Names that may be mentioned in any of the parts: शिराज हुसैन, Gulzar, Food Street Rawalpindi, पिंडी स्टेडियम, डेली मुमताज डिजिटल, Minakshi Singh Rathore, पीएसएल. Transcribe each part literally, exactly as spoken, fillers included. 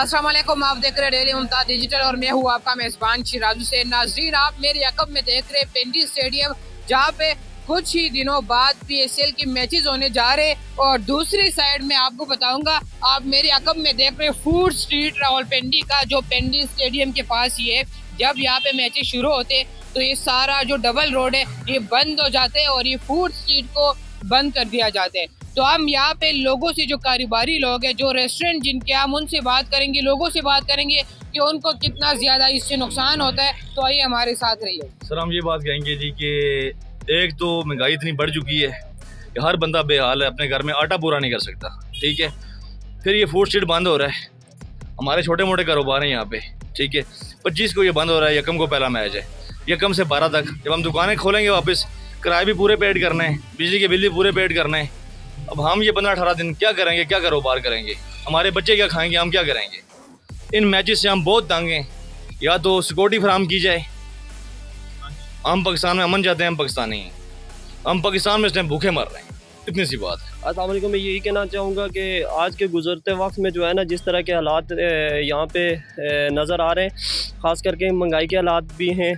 अस्सलाम वालेकुम, आप देख रहे हैं डेली मुमताज डिजिटल और मैं हूँ आपका मेज़बान शिराज हुसैन। नाज़रीन, आप मेरी अकब में देख रहे हैं पिंडी स्टेडियम, जहाँ पे कुछ ही दिनों बाद पीएसएल के मैचेस होने जा रहे हैं और दूसरी साइड में आपको बताऊंगा, आप मेरे अकब में देख रहे फूड स्ट्रीट रावलपिंडी का जो पिंडी स्टेडियम के पास ही है। जब यहाँ पे मैचेस शुरू होते तो ये सारा जो डबल रोड है ये बंद हो जाते हैं और ये फूड स्ट्रीट को बंद कर दिया जाता है। तो हम यहाँ पे लोगों से, जो कारोबारी लोग हैं, जो रेस्टोरेंट जिनके, हम उनसे बात करेंगे, लोगों से बात करेंगे कि उनको कितना ज़्यादा इससे नुकसान होता है। तो आइए हमारे साथ रहिए। सर, हम ये बात कहेंगे जी कि एक तो महंगाई इतनी बढ़ चुकी है कि हर बंदा बेहाल है, अपने घर में आटा पूरा नहीं कर सकता, ठीक है। फिर ये फूड स्ट्रीट बंद हो रहा है, हमारे छोटे मोटे कारोबार हैं यहाँ पे, ठीक है। पच्चीस को ये बंद हो रहा है, यकम को पहला मैच है, यकम से बारह तक। जब हम दुकानें खोलेंगे वापस, किराए भी पूरे पेड करना है, बिजली के बिल भी पूरे पेड करना है। अब हम ये पंद्रह अठारह दिन क्या करेंगे, क्या कारोबार करेंगे, हमारे बच्चे क्या खाएंगे, हम क्या करेंगे। इन मैचेस से हम बहुत तंग हैं। या तो सिक्योरिटी फराहम की जाए, हम पाकिस्तान में अमन चाहते हैं, हम पाकिस्तानी हैं, हम पाकिस्तान में इस टाइम भूखे मर रहे हैं, इतनी सी बात है। अस्सलाम वालेकुम, मैं यही कहना चाहूँगा कि आज के गुजरते वक्त में जो है ना, जिस तरह के हालात यहाँ पे नज़र आ रहे हैं, ख़ास करके महंगाई के हालात भी हैं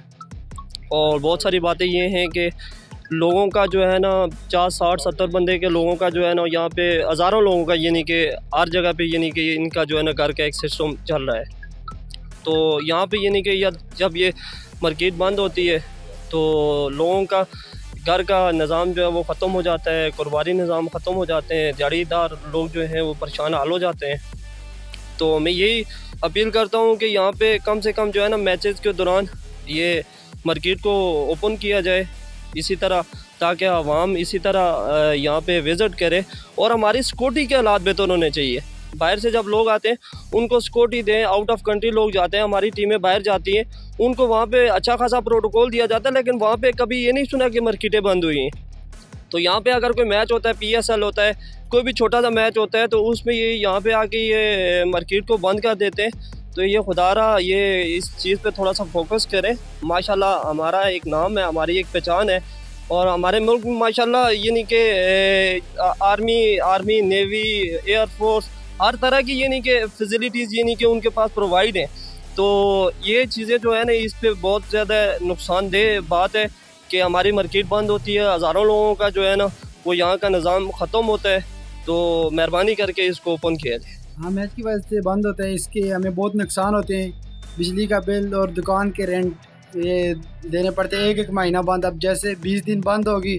और बहुत सारी बातें ये हैं कि लोगों का जो है ना, पचास साठ सत्तर बंदे के लोगों का जो है ना, यहाँ पे हज़ारों लोगों का, यानी कि हर जगह पे, यानी कि इनका जो है ना घर का एक सिस्टम चल रहा है। तो यहाँ पे यानी कि या जब ये मार्केट बंद होती है तो लोगों का घर का निज़ाम जो है वो ख़त्म हो जाता है, कारोबारी निज़ाम ख़त्म हो जाते हैं, दिहाड़ीदार लोग जो हैं वो परेशान हाल हो जाते हैं। तो मैं यही अपील करता हूँ कि यहाँ पे कम से कम जो है ना, मैचेस के दौरान ये मार्केट को ओपन किया जाए इसी तरह, ताकि आवाम इसी तरह यहाँ पे विज़िट करे और हमारी सिक्योरिटी के हालात बेहतर होने चाहिए। बाहर से जब लोग आते हैं उनको सिक्योरिटी दें, आउट ऑफ कंट्री लोग जाते हैं, हमारी टीमें बाहर जाती हैं, उनको वहाँ पे अच्छा खासा प्रोटोकॉल दिया जाता है, लेकिन वहाँ पे कभी ये नहीं सुना कि मार्केटें बंद हुई हैं। तो यहाँ पे अगर कोई मैच होता है, पीएसएल होता है, कोई भी छोटा सा मैच होता है, तो उसमें ये यहाँ पर आके ये मार्केट को बंद कर देते हैं। तो ये खुदारा ये इस चीज़ पे थोड़ा सा फोकस करें। माशाल्लाह हमारा एक नाम है, हमारी एक पहचान है और हमारे मुल्क में माशाल्लाह यानी कि आर्मी आर्मी नेवी एयरफोर्स हर तरह की यानी कि फैसिलिटीज़ यानी कि उनके पास प्रोवाइड हैं। तो ये चीज़ें जो है ना, इस पे बहुत ज़्यादा नुकसानदेह बात है कि हमारी मार्केट बंद होती है, हज़ारों लोगों का जो है ना वो यहाँ का निज़ाम ख़त्म होता है। तो मेहरबानी करके इसको ओपन किया जाए। हाँ, मैच की वजह से बंद होता है, इसके हमें बहुत नुकसान होते हैं, बिजली का बिल और दुकान के रेंट ये देने पड़ते हैं, एक एक महीना बंद। अब जैसे बीस दिन बंद होगी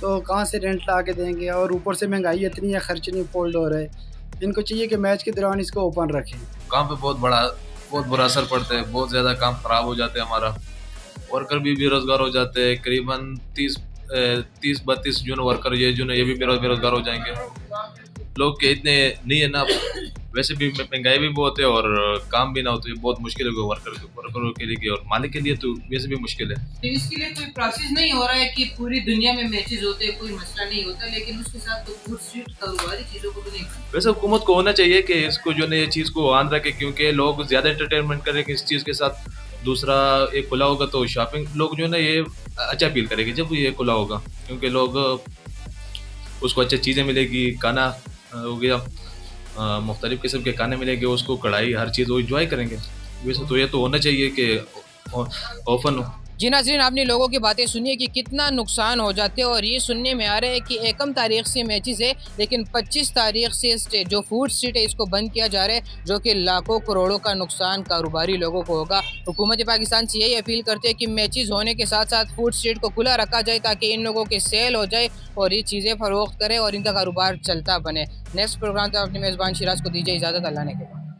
तो कहाँ से रेंट ला के देंगे, और ऊपर से महंगाई इतनी है, खर्च नहीं फोल्ड हो रहा है। इनको चाहिए कि मैच के दौरान इसको ओपन रखें। काम पे बहुत बड़ा बहुत बुरा असर पड़ता है, बहुत ज़्यादा काम ख़राब हो जाता है हमारा, वर्कर भी बेरोज़गार हो जाते हैं। करीबन तीस तीस बत्तीस जून वर्कर ये जून ये भी बेरोज़गार हो जाएंगे। लोग के इतने नहीं है ना, वैसे भी महंगाई भी बहुत है और काम भी ना हो तो ये बहुत मुश्किल होगा वर्कर को, वर्करों के लिए और मालिक के लिए तो वैसे भी मुश्किल है। तो इसके लिए कोई प्रोसेस नहीं हो रहा है कि पूरी दुनिया में मैचेस होते हैं, कोई मसला नहीं होता, लेकिन उसके साथ तो फूड स्ट्रीट कारोबारी चीज़ों को भी नहीं। वैसे हुकूमत को होना चाहिए कि इसको जो है ये चीज़ को ऑन रखे, क्योंकि लोग ज़्यादा एंटरटेनमेंट करें इस चीज़ के साथ। दूसरा, एक खुला होगा तो शॉपिंग लोग जो है ना ये अच्छा फील करेंगे जब ये खुला होगा, क्योंकि लोग उसको अच्छी चीज़ें मिलेगी, खाना हो गया, मुख्तलिफ किस्म के खाने मिलेंगे उसको, कढ़ाई, हर चीज़ वो इंजॉय करेंगे। वैसे तो ये तो होना चाहिए कि ओपन हो। जी नाज़रीन, आपने लोगों की बातें सुनिए कि कितना नुकसान हो जाते हैं। और ये सुनने में आ रहा है कि एकम तारीख से मैचेस है, लेकिन पच्चीस तारीख से जो फूड स्ट्रीट है इसको बंद किया जा रहा है, जो कि लाखों करोड़ों का नुकसान कारोबारी लोगों को होगा। हुकूमत पाकिस्तान से यही अपील करते हैं कि मैचेस होने के साथ साथ फूड स्ट्रीट को खुला रखा जाए, ताकि इन लोगों के सेल हो जाए और ये चीज़ें फरोख्त करें और इनका कारोबार चलता बने। नेक्स्ट प्रोग्राम तो अपने मेज़बान शिराज को दीजिए इजाज़त। अल्लाह ने के बाद।